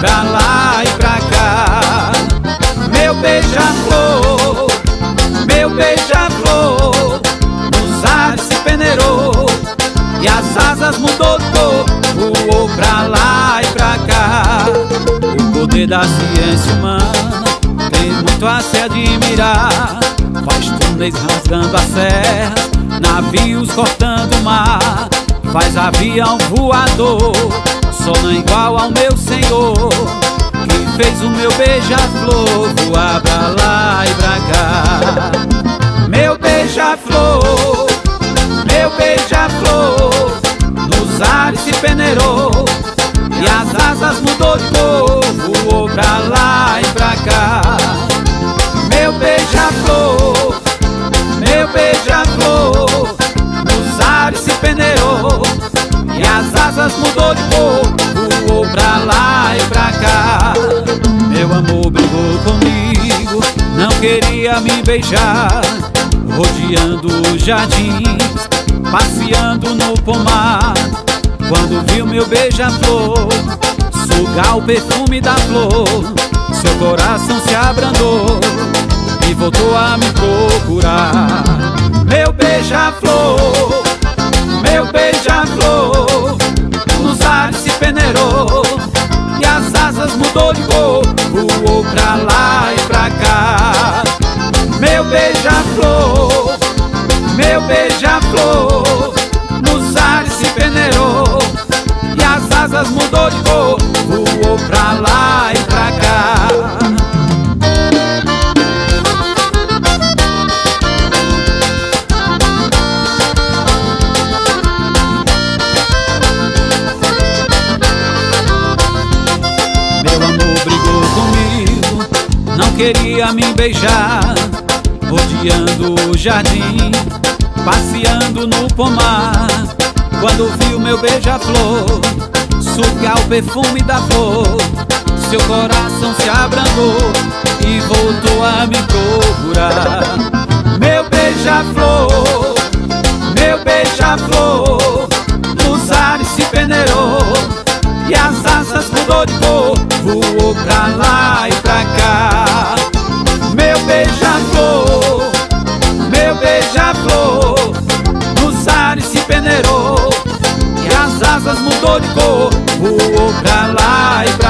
pra lá e pra cá. Meu beija-flor, meu beija-flor, nos ares se peneirou e as asas mudou cor, voou pra lá e pra cá. O poder da ciência humana tem muito a se admirar. Faz túneis rasgando a serra, navios cortando o mar. Faz avião voador, só não igual ao meu Senhor, que fez o meu beija-flor voar pra lá e pra cá. Meu beija-flor, nos ares se peneirou e as asas mudou de cor, voou pra lá e pra cá. Meu beija-flor, nos ares se peneirou e as asas mudou de cor, voou pra lá e pra cá. Meu amor brigou comigo, não queria me beijar. Rodeando os jardins, passeando no pomar, quando viu meu beija-flor sugar o perfume da flor, seu coração se abrandou e voltou a me procurar. Meu beija-flor, nos ares se peneirou e as asas mudou de cor, voou pra lá e pra cá. Meu beija-flor, nos ares se peneirou e as asas mudou de cor, voou pra lá e pra cá. Queria me beijar, rodeando o jardim, passeando no pomar, quando viu meu beija-flor sugar o perfume da flor, seu coração se abrandou e voltou a me procurar. Meu beija-flor, nos ares se peneirou e as asas mudou de cor, voou pra lá e pra cá. Meu beija-flor, nos ares se peneirou e as asas mudou de cor, voou pra lá e pra cá.